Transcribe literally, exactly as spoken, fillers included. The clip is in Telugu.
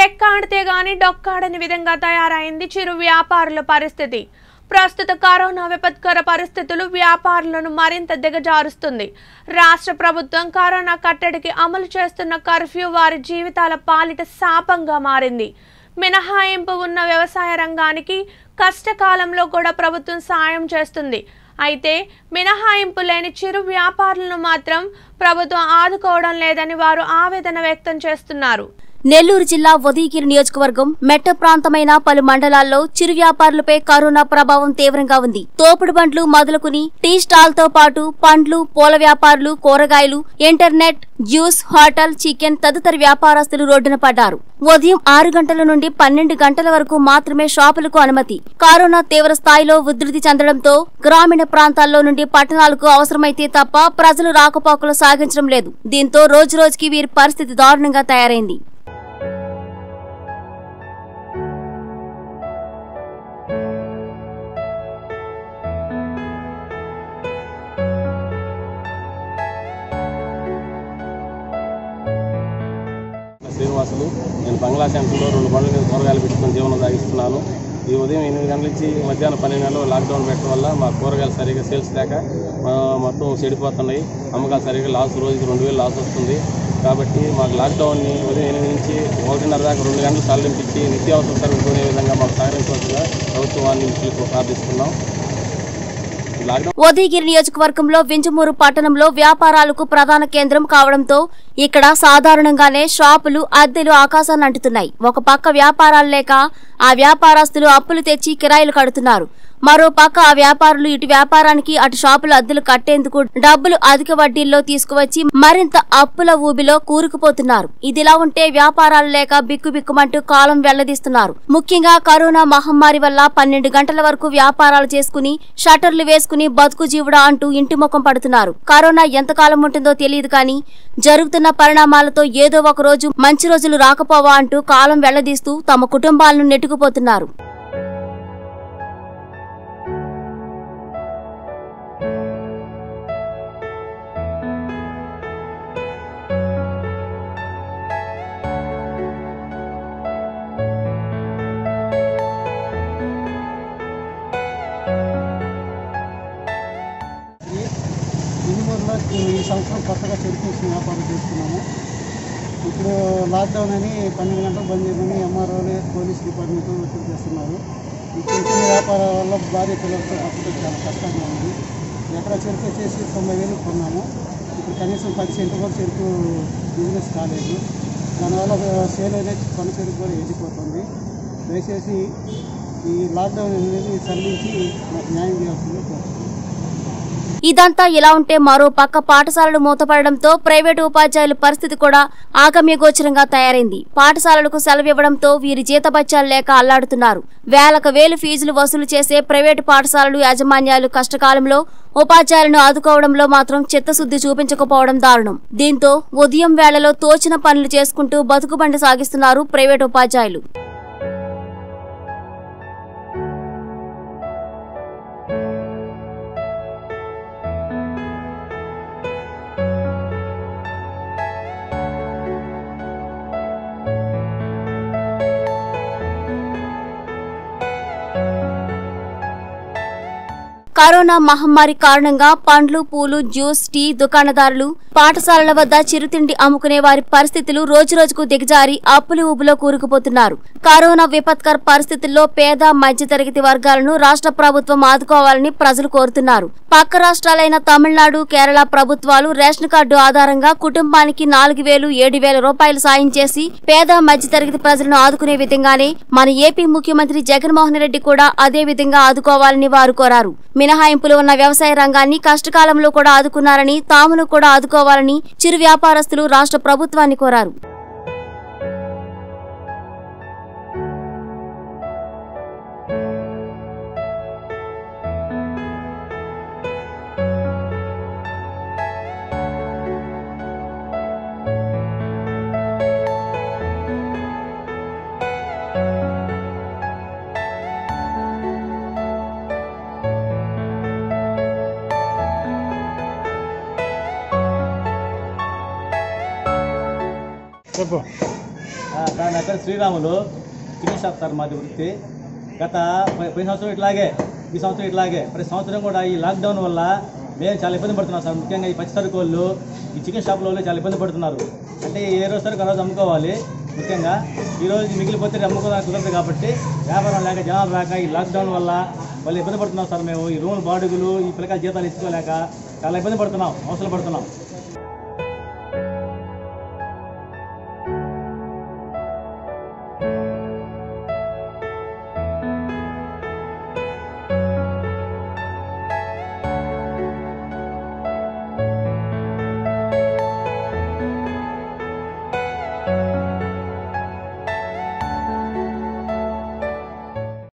రెక్కాడితే గాని డొక్కాడని విధంగా తయారైంది చిరు వ్యాపారుల పరిస్థితి. ప్రస్తుత కరోనా విపత్కర పరిస్థితులు వ్యాపారులను మరింత దిగజారుస్తుంది. రాష్ట్ర ప్రభుత్వం కరోనా కట్టడికి అమలు చేస్తున్న కర్ఫ్యూ వారి జీవితాల పాలిట శాపంగా మారింది. మినహాయింపు ఉన్న వ్యవసాయ రంగానికి కష్టకాలంలో కూడా ప్రభుత్వం సాయం చేస్తుంది. అయితే మినహాయింపు లేని చిరు వ్యాపారులను మాత్రం ప్రభుత్వం ఆదుకోవడం లేదని వారు ఆవేదన వ్యక్తం చేస్తున్నారు. నెల్లూరు జిల్లా వదిగిరి నియోజకవర్గం మెట్ట ప్రాంతమైన పలు మండలాల్లో చిరు వ్యాపారులపై కరోనా ప్రభావం తీవ్రంగా ఉంది. తోపుడు బండ్లు మొదలుకుని టీ స్టాల్ తో పాటు పండ్లు, పూల వ్యాపారులు, కూరగాయలు, ఇంటర్నెట్, జ్యూస్, హోటల్, చికెన్ తదితర వ్యాపారస్తులు రోడ్డున పడ్డారు. ఉదయం ఆరు గంటల నుండి పన్నెండు గంటల వరకు మాత్రమే షాపులకు అనుమతి. కరోనా తీవ్ర స్థాయిలో ఉధృతి చెందడంతో గ్రామీణ ప్రాంతాల్లో నుండి పట్టణాలకు అవసరమైతే తప్ప ప్రజలు రాకపోకలు సాగించడం లేదు. దీంతో రోజు రోజుకి వీరి పరిస్థితి దారుణంగా తయారైంది. శ్రీనివాసులు, నేను బంగ్లా క్యాంపులో రెండు బండ్ల మీద కూరగాయలు పెట్టుకుని జీవనం సాగిస్తున్నాను. ఈ ఉదయం ఎనిమిది గంటల నుంచి మధ్యాహ్నం పన్నెండు గంటలు లాక్డౌన్ పెట్టడం వల్ల మా కూరగాయలు సరిగ్గా సేల్స్ లేక మొత్తం చెడిపోతున్నాయి. అమ్మకాలు సరిగ్గా లాస్, రోజుకి రెండు వేలు లాస్ వస్తుంది. కాబట్టి మాకు లాక్డౌన్ని ఉదయం ఎనిమిది నుంచి ఒకటిన్నర దాకా రెండు గంటలు సాలరీ ఇచ్చి నిత్యావసర సరుకులు కొనే విధంగా మాకు సహకరించవలసిన ప్రభుత్వాన్ని ప్రార్థిస్తున్నాం. ఉదయగిరి నియోజకవర్గంలో వింజమూరు పట్టణంలో వ్యాపారాలకు ప్రధాన కేంద్రం కావడంతో ఇక్కడ సాధారణంగానే షాపులు, అద్దెలు ఆకాశాన్ని అంటున్నాయి. ఒక పక్క వ్యాపారాలు లేక ఆ వ్యాపారస్తులు అప్పులు తెచ్చి కిరాయిలు కడుతున్నారు. మరో పక్క ఆ వ్యాపారులు ఇటు వ్యాపారానికి అటు షాపులు అద్దెలు కట్టేందుకు డబ్బులు అధిక వడ్డీల్లో తీసుకువచ్చి మరింత అప్పుల ఊబిలో కూరుకుపోతున్నారు. ఇదిలా ఉంటే వ్యాపారాలు లేక బిక్కుబిక్కుమంటూ కాలం వెళ్లదీస్తున్నారు. ముఖ్యంగా కరోనా మహమ్మారి వల్ల పన్నెండు గంటల వరకు వ్యాపారాలు చేసుకుని షట్టర్లు వేసుకుని బతుకు జీవుడా అంటూ ఇంటి ముఖం పడుతున్నారు. కరోనా ఎంతకాలం ఉంటుందో తెలియదు కానీ జరుగుతున్న పరిణామాలతో ఏదో ఒక రోజు మంచి రోజులు రాకపోవా అంటూ కాలం వెళ్లదీస్తూ తమ కుటుంబాలను నెట్టుకుపోతున్నారు. ఈ సంవత్సరం కొత్తగా చెరుకు వ్యాపారం చేస్తున్నాము. ఇప్పుడు లాక్డౌన్ అని పన్నెండు గంటలు బంద్ చేయమని ఎంఆర్ఓలు, పోలీస్ డిపార్ట్మెంట్ ఒత్తిడి చేస్తున్నారు. ఈ చెరుకు వ్యాపారాల వల్ల భారీ పిల్లలతో అప్పుడు చాలా కష్టంగా ఉంది. ఎక్కడ చెరుకు వచ్చేసి తొంభై వేలు కొన్నాము. ఇప్పుడు కనీసం పది సెంట్లు కూడా చెరుకు బిజినెస్ కాలేదు. దానివల్ల సేల్ అనేది పని చెరుకు కూడా ఎదిగిపోతుంది. దయచేసి ఈ లాక్డౌన్ అనేది సరిదించి మాకు న్యాయం చేయాల్సిందే కోరుతున్నాం. ఇదంతా ఇలా ఉంటే మరో పక్క పాఠశాలలు మూతపడడంతో ప్రైవేటు ఉపాధ్యాయుల పరిస్థితి కూడా ఆగమ్యగోచరంగా తయారైంది. పాఠశాలలకు సెలవివ్వడంతో వీరి జీతభత్యాలు లేక అల్లాడుతున్నారు. వేలకు వేలు ఫీజులు వసూలు చేసే ప్రైవేటు పాఠశాలలు యాజమాన్యాలు కష్టకాలంలో ఉపాధ్యాయులను ఆదుకోవడంలో మాత్రం చిత్తశుద్ధి చూపించకపోవడం దారుణం. దీంతో ఉదయం వేళలో తోచిన పనులు చేసుకుంటూ బతుకుబండి సాగిస్తున్నారు ప్రైవేటు ఉపాధ్యాయులు. కరోనా మహమ్మారి కారణంగా పండ్లు, పూలు, జ్యూస్, టీ దుకాణదారులు, పాఠశాలల వద్ద చిరుతిండి అమ్ముకునే వారి పరిస్థితులు రోజురోజుకు దిగజారి అప్పులు ఊబులో కూరుకుపోతున్నారు. కరోనా విపత్కర పరిస్థితుల్లో పేద, మధ్యతరగతి వర్గాలను రాష్ట్ర ప్రభుత్వం ఆదుకోవాలని ప్రజలు కోరుతున్నారు. పక్క రాష్ట్రాలైన తమిళనాడు, కేరళ ప్రభుత్వాలు రేషన్ కార్డు ఆధారంగా కుటుంబానికి నాలుగు వేలు ఏడు వేల రూపాయలు సాయం చేసి పేద మధ్యతరగతి ప్రజలను ఆదుకునే విధంగానే మన ఏపీ ముఖ్యమంత్రి జగన్మోహన్ రెడ్డి కూడా అదే విధంగా ఆదుకోవాలని వారు కోరారు. మినహాయింపులు ఉన్న వ్యవసాయ రంగాన్ని కష్టకాలంలో కూడా ఆదుకున్నారని, తామును కూడా ఆదుకోవాలని చిరు వ్యాపారస్తులు రాష్ట్ర ప్రభుత్వాన్ని కోరారు. చెప్పు దాని అక్కడ శ్రీరాములు కింగ్ షాప్ సార్ మాది వృత్తి. గత ప్రతి సంవత్సరం ఇట్లాగే ఈ సంవత్సరం ఇట్లాగే ప్రతి సంవత్సరం కూడా ఈ లాక్డౌన్ వల్ల మేము చాలా ఇబ్బంది పడుతున్నాం సార్. ముఖ్యంగా ఈ పచ్చి సరుకు వాళ్ళు ఈ చికెన్ షాపుల వాళ్ళు చాలా ఇబ్బంది పడుతున్నారు. అంటే ఏ రోజు సరుకు ఆ రోజు అమ్ముకోవాలి, ముఖ్యంగా ఈరోజు మిగిలిపోతే అమ్ముకోవడానికి కుదరదు. కాబట్టి వ్యాపారం లేక జనాలు రాక ఈ లాక్డౌన్ వల్ల వాళ్ళు ఇబ్బంది పడుతున్నాం సార్. మేము ఈ రూమ్ బాడుగులు ఈ పిల్లకాయల జీతాలు ఇచ్చుకోలేక చాలా ఇబ్బంది పడుతున్నాం, అవసరం పడుతున్నాం.